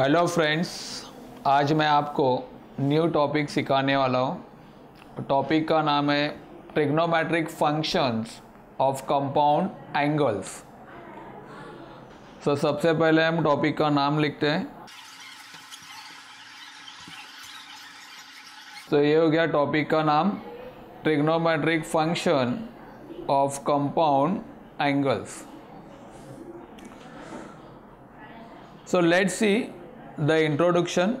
Hello friends, आज मैं आपको न्यू टॉपिक सिखाने वाला हूँ। टॉपिक का नाम है trigonometric functions of compound angles. So सबसे पहले हम टॉपिक का नाम लिखते हैं। तो ये हो गया टॉपिक का नाम, trigonometric function of compound angles. So let's see the introduction.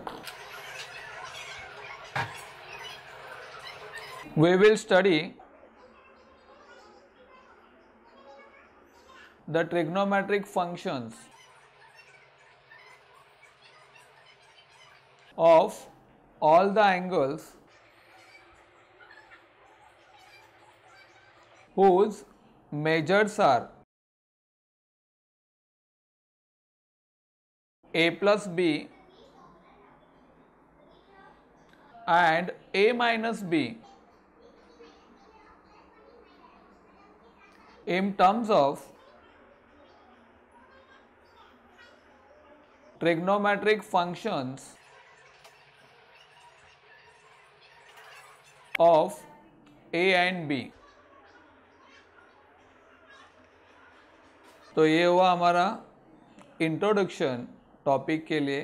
We will study the trigonometric functions of all the angles whose measures are a plus b and a minus b in terms of trigonometric functions of a and b. तो ये हुआ हमारा introduction topic के लिए।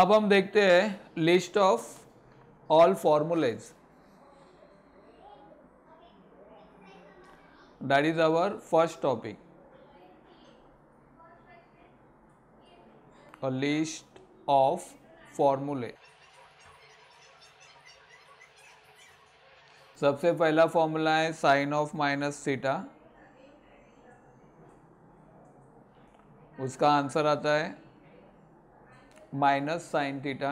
अब हम देखते हैं list of all formulas, that is our first topic, a list of फॉर्मूले। सबसे पहला फॉर्मूला है साइन ऑफ माइनस थीटा, उसका आंसर आता है minus sign theta.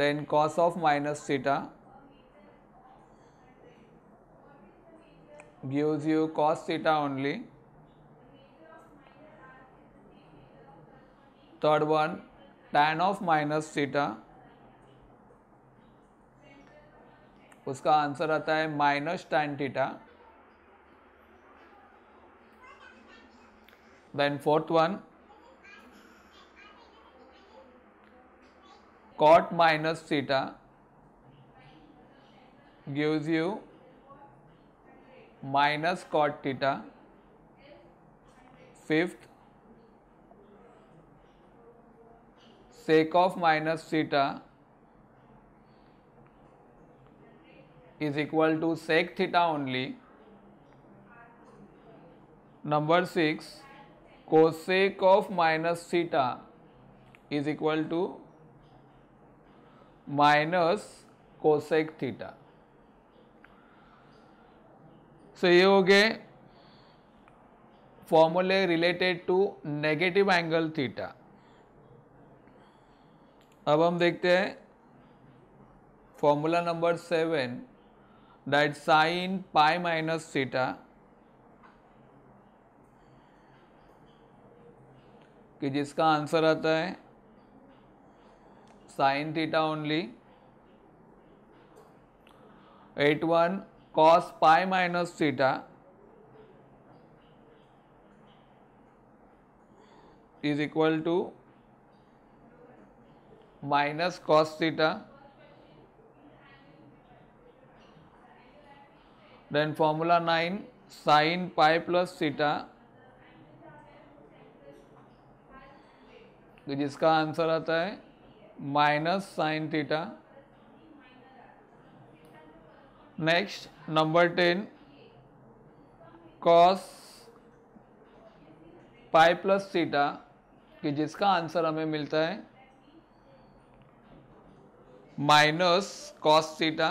Then cos of minus theta gives you cos theta only. Third one tan of minus theta, उसका answer आता है minus tan theta. Then fourth one cot minus theta gives you minus cot theta. Fifth sec of minus theta is equal to sec theta only. Number 6 cosec of minus theta is equal to minus cosec theta. So ये हो गए फॉर्मूले related to negative angle theta. अब हम देखते हैं formula number 7, that sign pi minus theta, कि जिसका आंसर आता है sign theta only. 8 1 cos pi minus theta is equal to minus cos theta. Then formula 9 sine pi plus theta, तो जिसका आंसर आता है minus sign theta. Next number 10 cos pi plus theta, कि जिसका आंसर हमें मिलता है minus cos theta.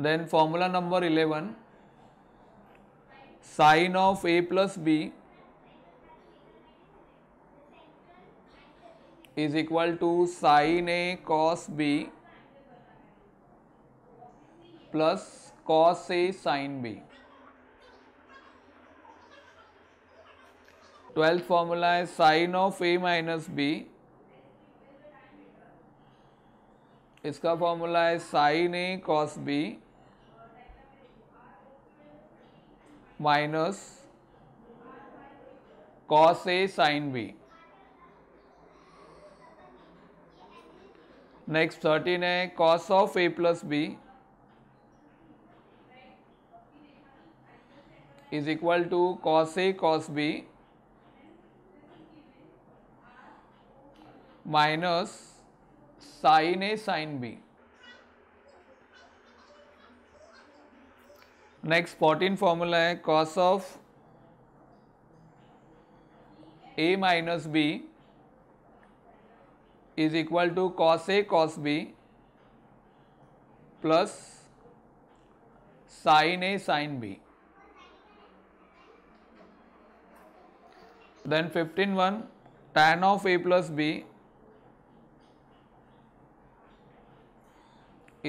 Then formula number 11 sine of A plus B is equal to sin a cos b plus cos a sin b. 12th formula is sin of a minus b, इसका फॉर्मूला है sin a cos b minus cos A sine B. Next 13 है cos of A plus B is equal to cos A cos B minus sign A sine B. Next 14 formula है cos of A minus B is equal to cos A cos B plus sign A sine B. Then 15.1 tan of A plus B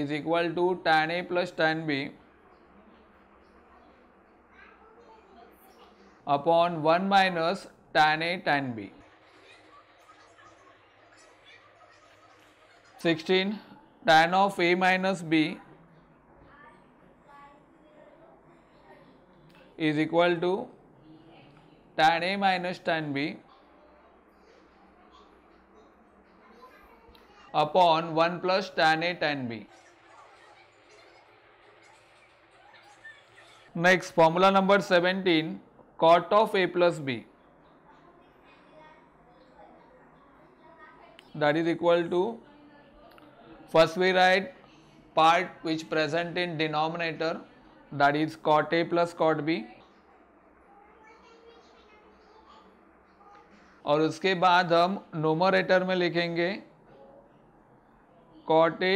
is equal to tan A plus tan B upon 1 minus tan A tan B. 16 tan of A minus B is equal to tan A minus tan B upon 1 plus tan A tan B. Next formula number 17 cot of A plus B that is equal to first we write part which present in denominator that is cot a plus cot b और उसके बाद हम numerator में लिखेंगे cot a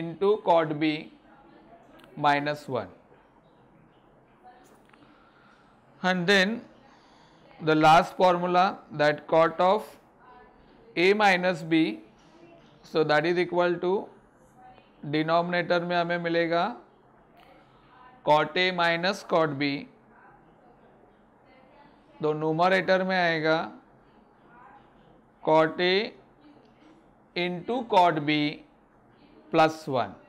into cot b minus 1 and then the last formula that cot of a minus b so that is equal to denominator में हमें मिलेगा cot a minus cot b तो numerator में आएगा cot a into cot b plus 1।